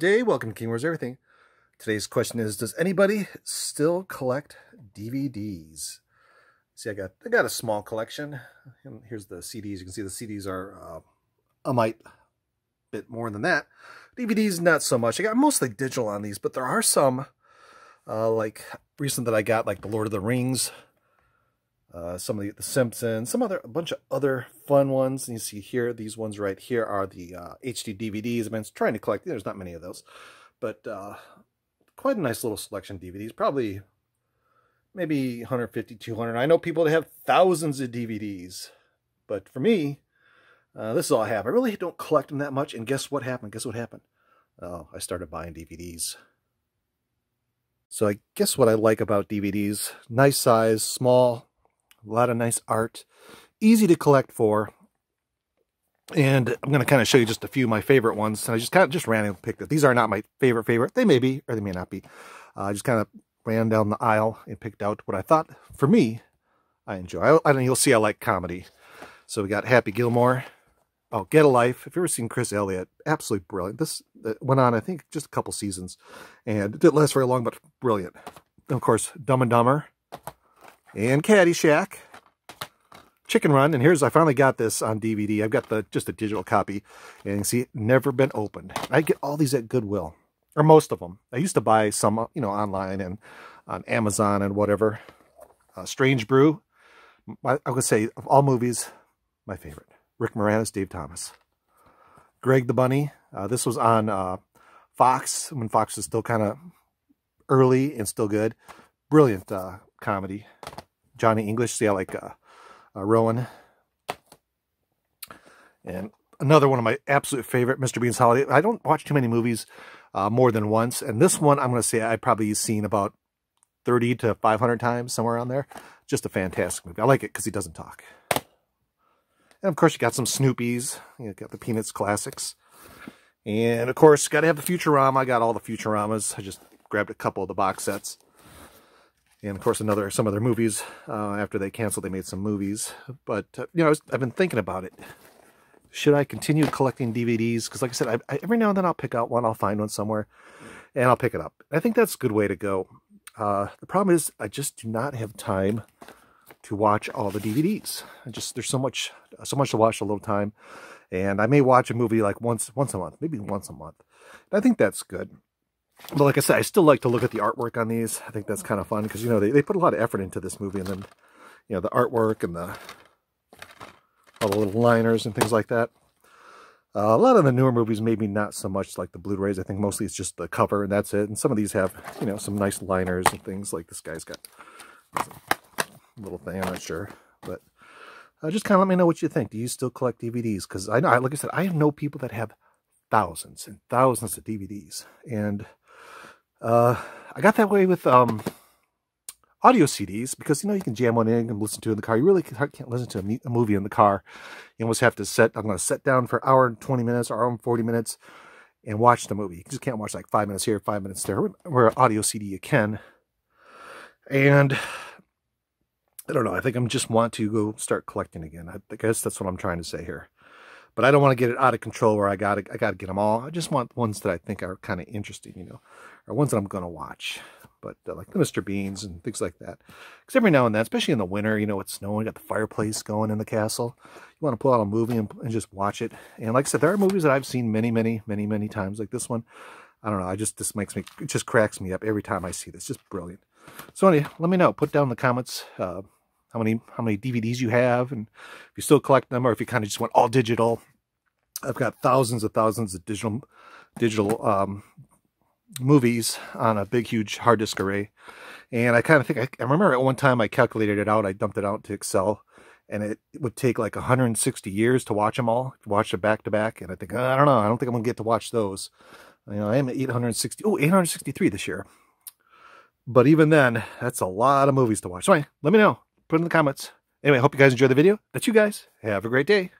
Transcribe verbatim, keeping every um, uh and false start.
today. Welcome to King Rules Everything. Today's question is, does anybody still collect D V Ds? See, I got I got a small collection. And here's the C Ds. You can see the C Ds are uh, a mite bit more than that. D V Ds, not so much. I got mostly digital on these, but there are some uh, like recent that I got, like the Lord of the Rings, uh, some of the, the Simpsons, some other a bunch of other fun ones. And you see here, these ones right here are the uh, H D D V Ds. I've been trying to collect. There's not many of those, but uh, quite a nice little selection of D V Ds. Probably maybe one fifty, two hundred. I know people that have thousands of D V Ds, but for me, Uh, this is all I have. I really don't collect them that much, and guess what happened? Guess what happened? Oh, I started buying D V Ds. So I guess what I like about D V Ds, nice size, small, a lot of nice art, easy to collect for, and I'm going to kind of show you just a few of my favorite ones. And I just kind of just randomly picked it. These are not my favorite favorite. They may be, or they may not be. Uh, I just kind of ran down the aisle and picked out what I thought, for me, I enjoy. I, and you'll see I like comedy. So we got Happy Gilmore. Oh, Get a Life. If you've ever seen Chris Elliott, absolutely brilliant. This went on, I think, just a couple seasons. And it didn't last very long, but brilliant. Of course, Dumb and Dumber. And Caddyshack. Chicken Run. And here's, I finally got this on D V D. I've got the just a digital copy. And you can see, never been opened. I get all these at Goodwill. Or most of them. I used to buy some, you know, online and on Amazon and whatever. Uh, Strange Brew. I, I would say, of all movies, my favorite. Rick Moranis, Dave Thomas. Greg the Bunny. Uh, this was on uh, Fox, when Fox was still kind of early and still good. Brilliant uh, comedy. Johnny English. See, I like uh, uh, Rowan. And another one of my absolute favorite, Mister Bean's Holiday. I don't watch too many movies uh, more than once. And this one, I'm going to say I've probably seen about thirty to five hundred times, somewhere around there. Just a fantastic movie. I like it because he doesn't talk. And, of course, you got some Snoopies. You got the Peanuts classics. And, of course, you got to have the Futurama. I got all the Futuramas. I just grabbed a couple of the box sets. And, of course, another some other movies. Uh, after they canceled, they made some movies. But, uh, you know, I was, I've been thinking about it. Should I continue collecting D V Ds? Because, like I said, I, I, every now and then I'll pick out one. I'll find one somewhere. And I'll pick it up. I think that's a good way to go. Uh, the problem is I just do not have time to watch all the D V Ds. I just there's so much so much to watch, a little time, and I may watch a movie like once once a month, maybe once a month. And I think that's good. But like I said, I still like to look at the artwork on these. I think that's kind of fun because, you know, they, they put a lot of effort into this movie, and then, you know, the artwork and the all the little liners and things like that. Uh, a lot of the newer movies, maybe not so much, like the Blu-rays. I think mostly it's just the cover and that's it. And some of these have, you know, some nice liners and things. Like this guy's got little thing, I'm not sure, but uh, just kind of let me know what you think. Do you still collect D V Ds? Because I know, like I said, I know people that have thousands and thousands of D V Ds, and uh, I got that way with um, audio C Ds, because, you know, you can jam one in and listen to it in the car. You really can't listen to a, a movie in the car. You almost have to set, I'm going to set down for an hour and twenty minutes or hour and forty minutes and watch the movie. You just can't watch like five minutes here, five minutes there, where audio C D you can. And I don't know. I think I'm just want to go start collecting again. I guess that's what I'm trying to say here, but I don't want to get it out of control where I got to, I got to get them all. I just want ones that I think are kind of interesting, you know, or ones that I'm going to watch, but uh, like the Mister Beans and things like that. Cause every now and then, especially in the winter, you know, it's snowing, got the fireplace going in the castle. You want to pull out a movie and, and just watch it. And like I said, there are movies that I've seen many, many, many, many times, like this one. I don't know. I just, this makes me, it just cracks me up every time I see this. Just brilliant. So anyway, let me know, put down in the comments, uh, How many how many D V Ds you have, and if you still collect them, or if you kind of just went all digital. I've got thousands and thousands of digital digital um, movies on a big, huge hard disk array. And I kind of think, I, I remember at one time I calculated it out. I dumped it out to Excel, and it, it would take like one hundred sixty years to watch them all, to watch them back to back. And I think, oh, I don't know, I don't think I'm going to get to watch those. You know, I am at eight hundred sixty, oh, eight hundred sixty-three this year. But even then, that's a lot of movies to watch. So anyway, let me know. Put it in the comments. Anyway, I hope you guys enjoy the video. That's you guys. Have a great day.